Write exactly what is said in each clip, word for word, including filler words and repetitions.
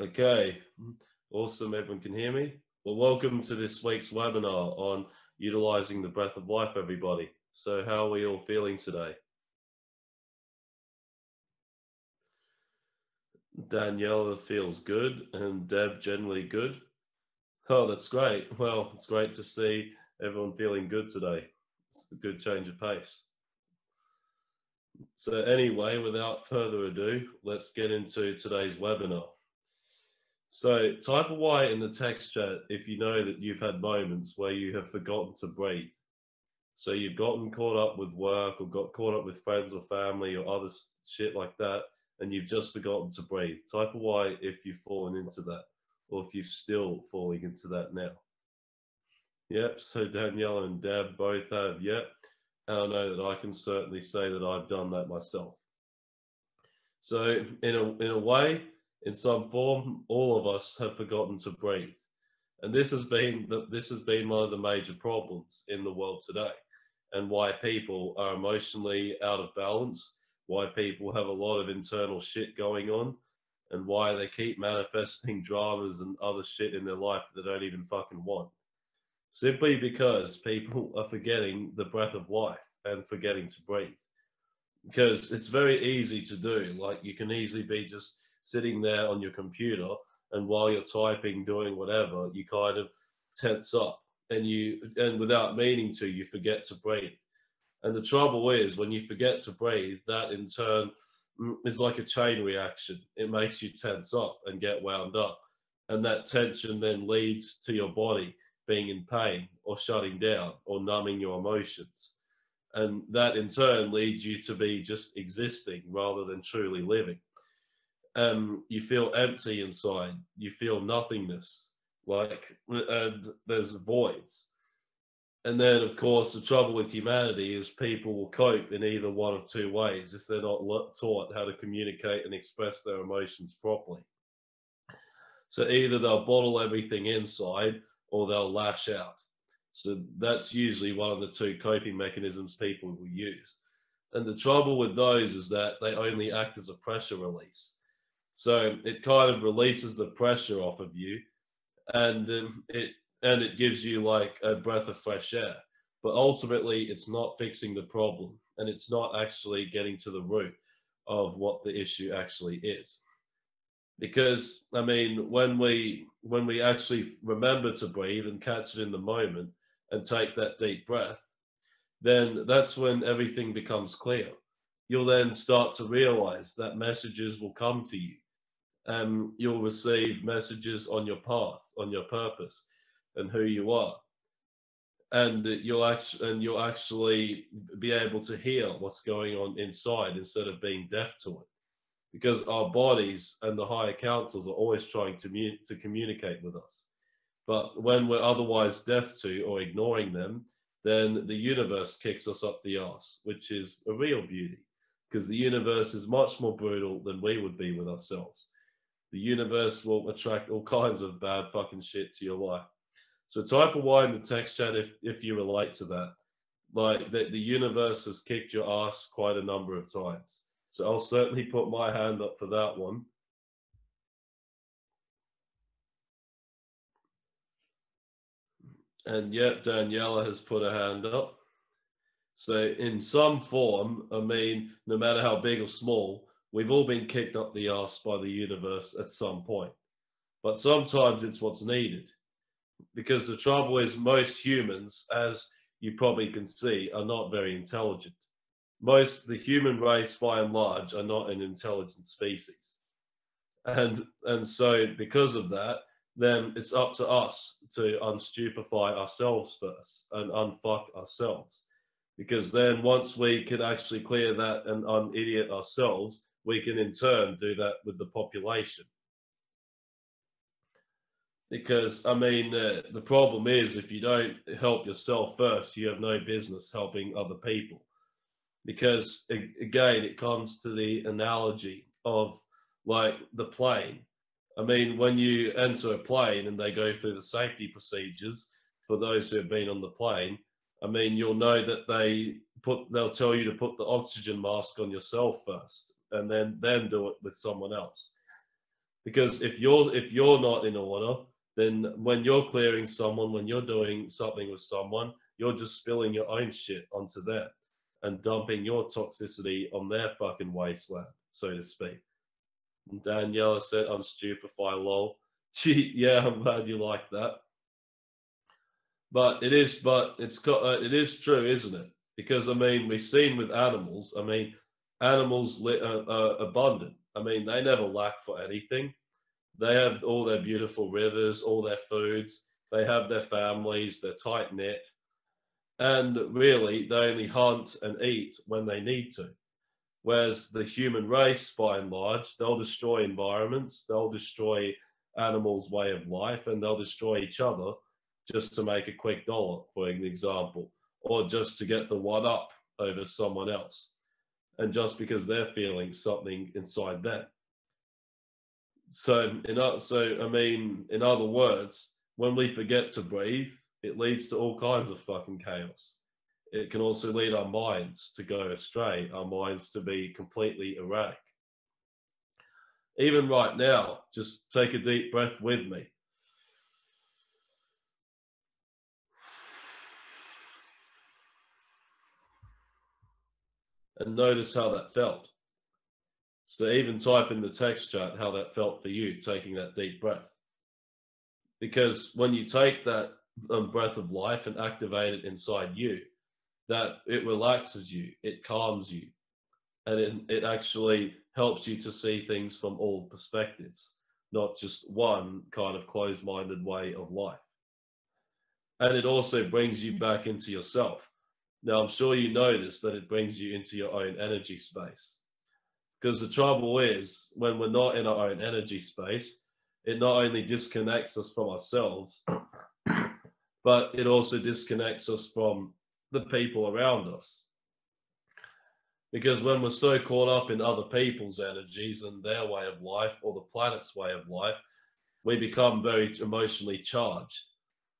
Okay, awesome, everyone can hear me? Well, welcome to this week's webinar on utilizing the breath of life, everybody. So how are we all feeling today? Daniela feels good and Deb generally good. Oh, that's great. Well, it's great to see everyone feeling good today. It's a good change of pace. So anyway, without further ado, let's get into today's webinar. So type a Y in the text chat if you know that you've had moments where you have forgotten to breathe. So you've gotten caught up with work or got caught up with friends or family or other shit like that, and you've just forgotten to breathe. Type a Y if you've fallen into that, or if you're still falling into that now. Yep, so Danielle and Deb both have, yep. And I know that I can certainly say that I've done that myself. So in a, in a way, in some form, all of us have forgotten to breathe. And this has been the, this has been one of the major problems in the world today, and why people are emotionally out of balance, why people have a lot of internal shit going on, and why they keep manifesting dramas and other shit in their life that they don't even fucking want. Simply because people are forgetting the breath of life and forgetting to breathe. Because it's very easy to do. Like, you can easily be just sitting there on your computer, and while you're typing, doing whatever, you kind of tense up, and you, and without meaning to, you forget to breathe. And the trouble is, when you forget to breathe, that in turn is like a chain reaction. It makes you tense up and get wound up. And that tension then leads to your body being in pain or shutting down or numbing your emotions. And that in turn leads you to be just existing rather than truly living. Um, you feel empty inside. You feel nothingness, like, and there's voids. And then, of course, the trouble with humanity is people will cope in either one of two ways if they're not taught how to communicate and express their emotions properly. So either they'll bottle everything inside, or they'll lash out. So that's usually one of the two coping mechanisms people will use. And the trouble with those is that they only act as a pressure release. So it kind of releases the pressure off of you, and um, it And it gives you like a breath of fresh air. But ultimately, it's not fixing the problem, and it's not actually getting to the root of what the issue actually is. Because, I mean, when we, when we actually remember to breathe and catch it in the moment and take that deep breath, then that's when everything becomes clear. You'll then start to realize that messages will come to you. Um, you'll receive messages on your path, on your purpose, and who you are, and you'll actually and you'll actually be able to hear what's going on inside instead of being deaf to it, because our bodies and the higher councils are always trying to to communicate with us. But when we're otherwise deaf to or ignoring them, then the universe kicks us up the arse, which is a real beauty, because the universe is much more brutal than we would be with ourselves. The universe will attract all kinds of bad fucking shit to your life. So type a Y in the text chat if, if you relate to that. Like, the, the universe has kicked your ass quite a number of times. So I'll certainly put my hand up for that one. And yep, Daniela has put her hand up. So in some form, I mean, no matter how big or small, we've all been kicked up the ass by the universe at some point. But sometimes it's what's needed. Because the trouble is, most humans, as you probably can see, are not very intelligent. Most, the human race by and large, are not an intelligent species. And, and so because of that, then it's up to us to unstupefy ourselves first and unfuck ourselves. Because then once we can actually clear that and un-idiot ourselves, we can in turn do that with the population. Because, I mean, uh, the problem is, if you don't help yourself first, you have no business helping other people. Because, again, it comes to the analogy of, like, the plane. I mean, when you enter a plane and they go through the safety procedures, for those who have been on the plane, I mean, you'll know that they put, they'll tell you to put the oxygen mask on yourself first, and then, then do it with someone else. Because if you're if you're not in order, then when you're clearing someone, when you're doing something with someone, you're just spilling your own shit onto them and dumping your toxicity on their fucking wasteland, so to speak. And Daniela said, I'm stupefied, lol. Gee, yeah, I'm glad you like that. But it is, but it's, uh, it is true, isn't it? Because, I mean, we've seen with animals, I mean, animals li- uh, are abundant. I mean, they never lack for anything. They have all their beautiful rivers, all their foods. They have their families, they're tight-knit. And really, they only hunt and eat when they need to. Whereas the human race, by and large, they'll destroy environments, they'll destroy animals' way of life, and they'll destroy each other just to make a quick dollar, for an example, or just to get the one up over someone else, and just because they're feeling something inside them. So, in, so I mean, in other words, when we forget to breathe, it leads to all kinds of fucking chaos. It can also lead our minds to go astray, our minds to be completely erratic. Even right now, just take a deep breath with me. And notice how that felt. So even type in the text chat how that felt for you, taking that deep breath. Because when you take that um, breath of life and activate it inside you, that it relaxes you, it calms you, and it, it actually helps you to see things from all perspectives, not just one kind of closed-minded way of life. And it also brings you back into yourself. Now, I'm sure you notice that it brings you into your own energy space. Because the trouble is, when we're not in our own energy space, it not only disconnects us from ourselves, but it also disconnects us from the people around us. Because when we're so caught up in other people's energies and their way of life, or the planet's way of life, we become very emotionally charged.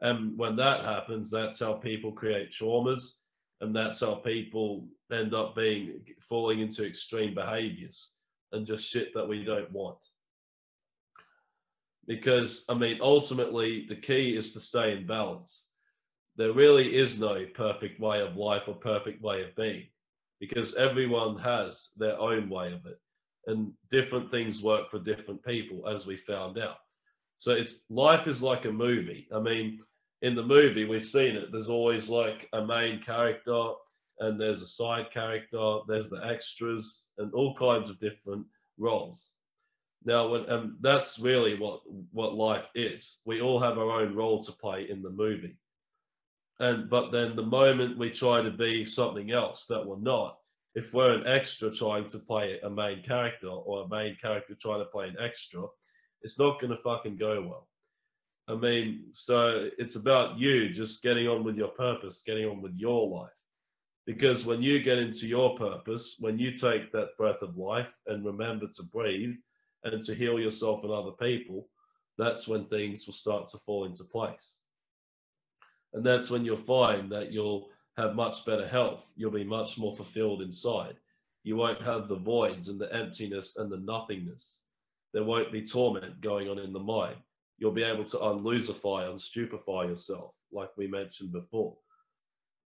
And when that happens, that's how people create traumas. And that's how people end up being falling into extreme behaviors and just shit that we don't want. Because, I mean, ultimately, the key is to stay in balance. There really is no perfect way of life or perfect way of being, because everyone has their own way of it. And different things work for different people, as we found out. So it's life is like a movie. I mean, in the movie, we've seen it. There's always like a main character, and there's a side character, there's the extras, and all kinds of different roles. Now, when, and that's really what, what life is. We all have our own role to play in the movie. And but then the moment we try to be something else that we're not, if we're an extra trying to play a main character, or a main character trying to play an extra, it's not going to fucking go well. I mean, so it's about you just getting on with your purpose, getting on with your life. Because when you get into your purpose, when you take that breath of life and remember to breathe and to heal yourself and other people, that's when things will start to fall into place. And that's when you'll find that you'll have much better health. You'll be much more fulfilled inside. You won't have the voids and the emptiness and the nothingness. There won't be torment going on in the mind. You'll be able to unlusify, unstupefy yourself, like we mentioned before.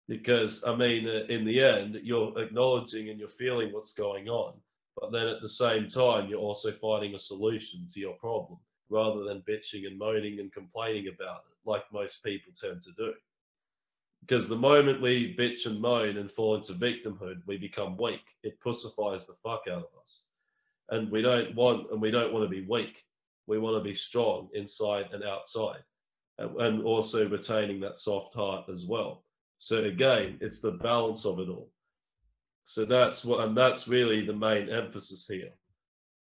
Because, I mean, in the end, you're acknowledging and you're feeling what's going on, but then at the same time, you're also finding a solution to your problem, rather than bitching and moaning and complaining about it, like most people tend to do. Because the moment we bitch and moan and fall into victimhood, we become weak. It pussifies the fuck out of us. And we don't want, and we don't want to be weak. We want to be strong inside and outside, and also retaining that soft heart as well. So again, it's the balance of it all. So that's what, and that's really the main emphasis here,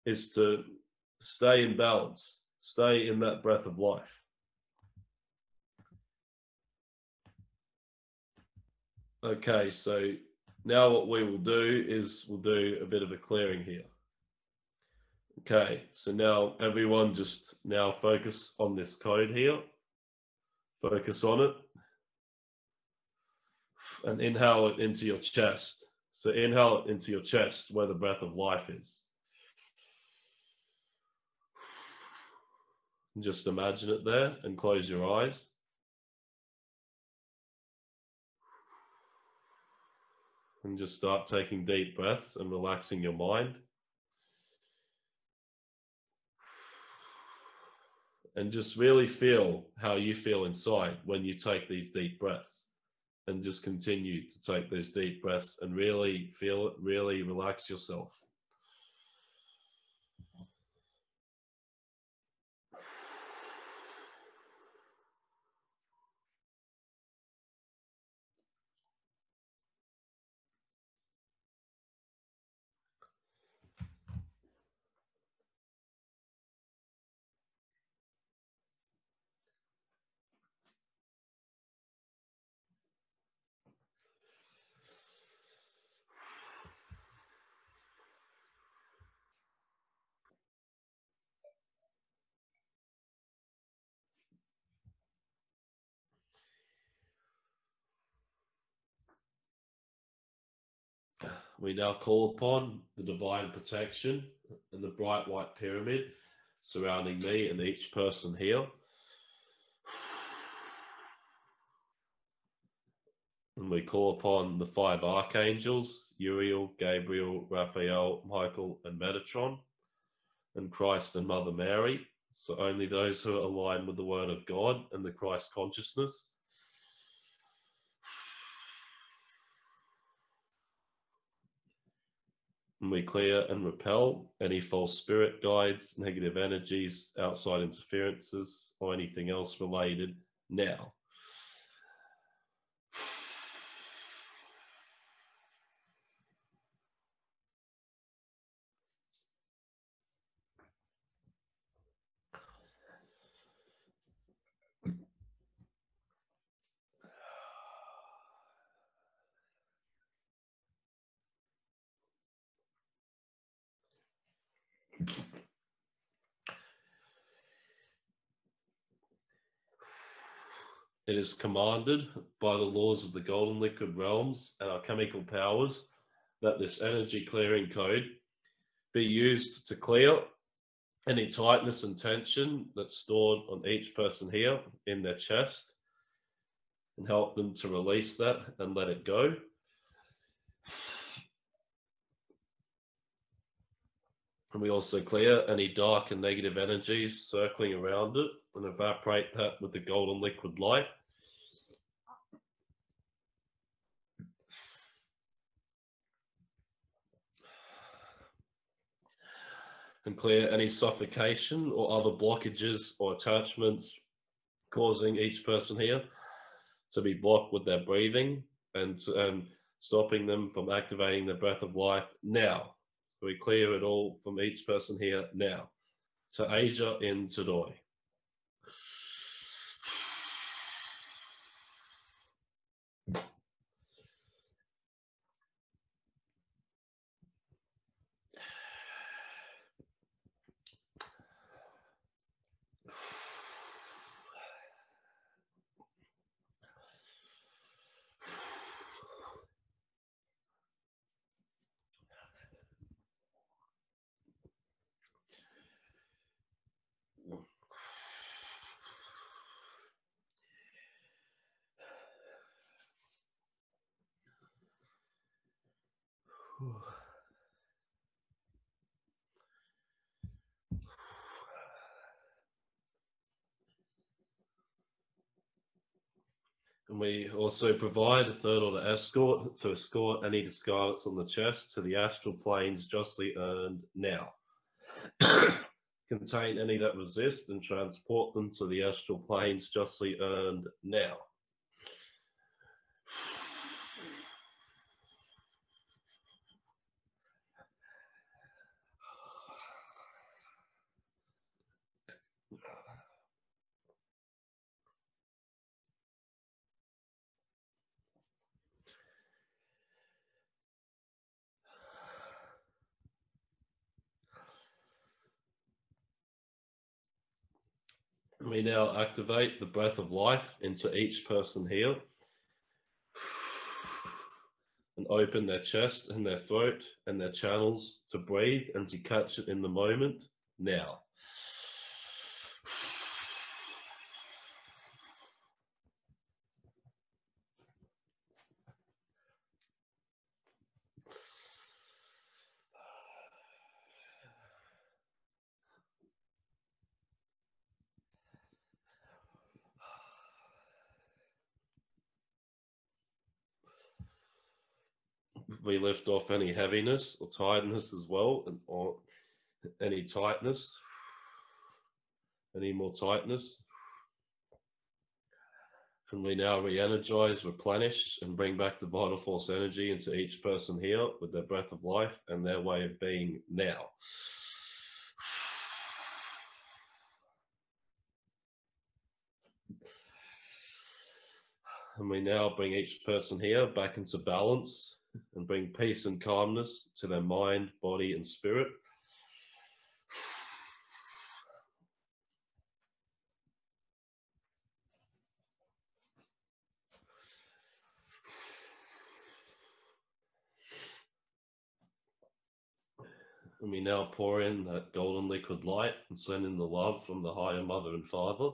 is to stay in balance, stay in that breath of life. Okay, so now what we will do is we'll do a bit of a clearing here. Okay, so now everyone just now focus on this code here. Focus on it. And inhale it into your chest. So inhale it into your chest where the breath of life is. Just imagine it there and close your eyes. And just start taking deep breaths and relaxing your mind. And just really feel how you feel inside when you take these deep breaths. And just continue to take those deep breaths and really feel it, really relax yourself. We now call upon the divine protection and the bright white pyramid surrounding me and each person here. And we call upon the five archangels, Uriel, Gabriel, Raphael, Michael, and Metatron, and Christ and Mother Mary. So only those who are aligned with the Word of God and the Christ consciousness. And we clear and repel any false spirit guides, negative energies, outside interferences, or anything else related now. It is commanded by the laws of the golden liquid realms and our chemical powers that this energy clearing code be used to clear any tightness and tension that's stored on each person here in their chest and help them to release that and let it go. And we also clear any dark and negative energies circling around it and evaporate that with the golden liquid light. And clear any suffocation or other blockages or attachments causing each person here to be blocked with their breathing and, and stopping them from activating the breath of life now. We clear it all from each person here now. To Asia in Tadoi. And we also provide a third order escort to escort any discarnates on the chest to the astral planes justly earned now. Contain any that resist and transport them to the astral planes justly earned now. We now activate the breath of life into each person here and open their chest and their throat and their channels to breathe and to catch it in the moment now. we left off any heaviness or tiredness as well, and or any tightness, any more tightness. And we now re-energize, replenish, and bring back the vital force energy into each person here with their breath of life and their way of being now. And we now bring each person here back into balance and bring peace and calmness to their mind, body, and spirit. And we now pour in that golden liquid light and send in the love from the higher mother and father.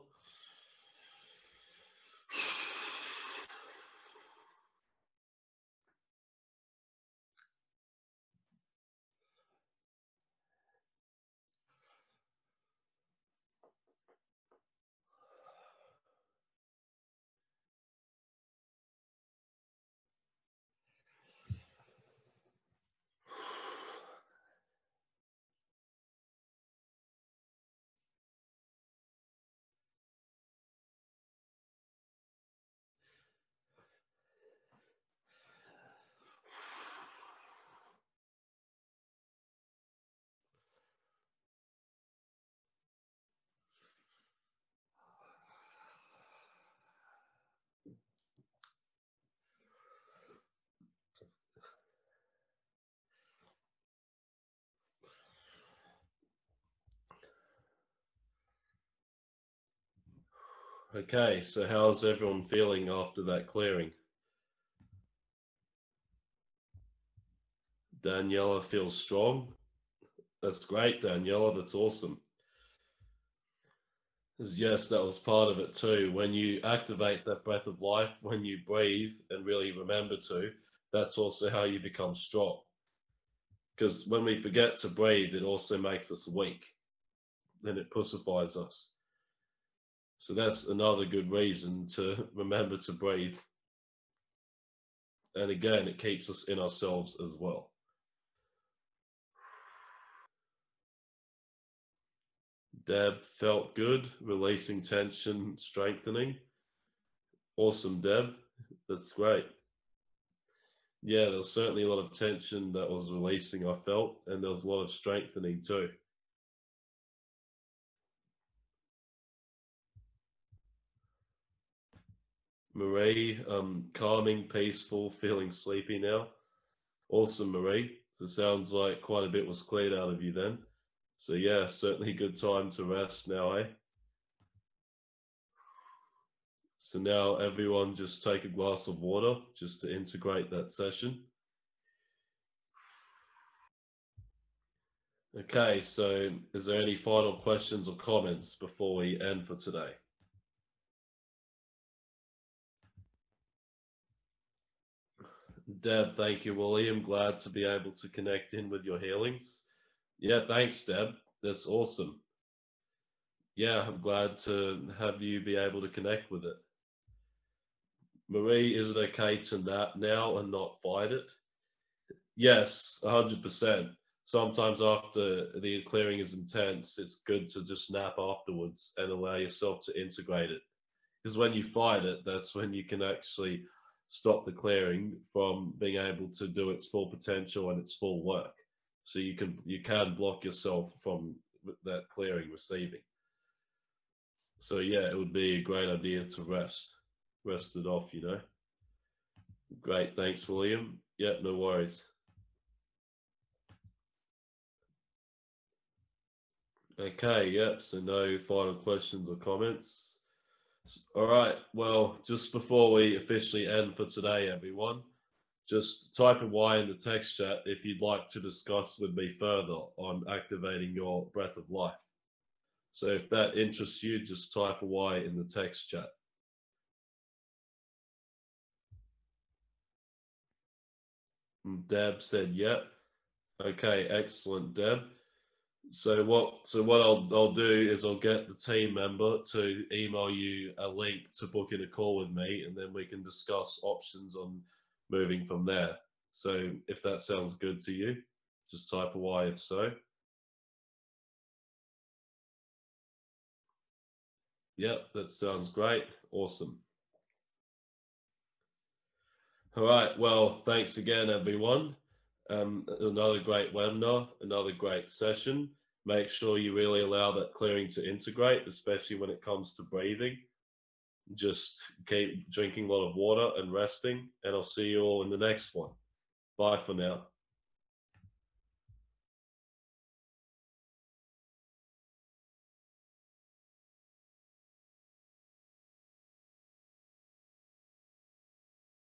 Okay, so how's everyone feeling after that clearing? Daniela feels strong. That's great, Daniela. That's awesome. Yes, that was part of it too. When you activate that breath of life, when you breathe and really remember to, that's also how you become strong. Because when we forget to breathe, it also makes us weak and it pussifies us. So that's another good reason to remember to breathe. And again, it keeps us in ourselves as well. Deb felt good, releasing tension, strengthening. Awesome, Deb. That's great. Yeah, there was certainly a lot of tension that was releasing, I felt, and there was a lot of strengthening too. Marie, um, calming, peaceful, feeling sleepy now. Awesome, Marie. So sounds like quite a bit was cleared out of you then. So yeah, certainly good time to rest now, eh? So now everyone just take a glass of water just to integrate that session. Okay, so is there any final questions or comments before we end for today? Deb, thank you, William. Glad to be able to connect in with your healings. Yeah, thanks, Deb. That's awesome. Yeah, I'm glad to have you be able to connect with it. Marie, is it okay to nap now and not fight it? Yes, one hundred percent. Sometimes after the clearing is intense, it's good to just nap afterwards and allow yourself to integrate it. Because when you fight it, that's when you can actually stop the clearing from being able to do its full potential and its full work. So you can you can block yourself from that clearing receiving. So yeah, it would be a great idea to rest. Rest it off, you know. Great, thanks, William. Yeah, no worries. Okay, yep, so no final questions or comments. All right, well, just before we officially end for today, everyone, just type a Y in the text chat if you'd like to discuss with me further on activating your breath of life. So if that interests you, just type a Y in the text chat. And Deb said, yep. Okay, excellent, Deb. So what so what I'll, I'll do is I'll get the team member to email you a link to book in a call with me, and then we can discuss options on moving from there. So if that sounds good to you, just type a Y if so. Yep, that sounds great. Awesome. All right. Well, thanks again, everyone. Um, another great webinar, another great session. Make sure you really allow that clearing to integrate, especially when it comes to breathing. Just keep drinking a lot of water and resting, and I'll see you all in the next one. Bye for now.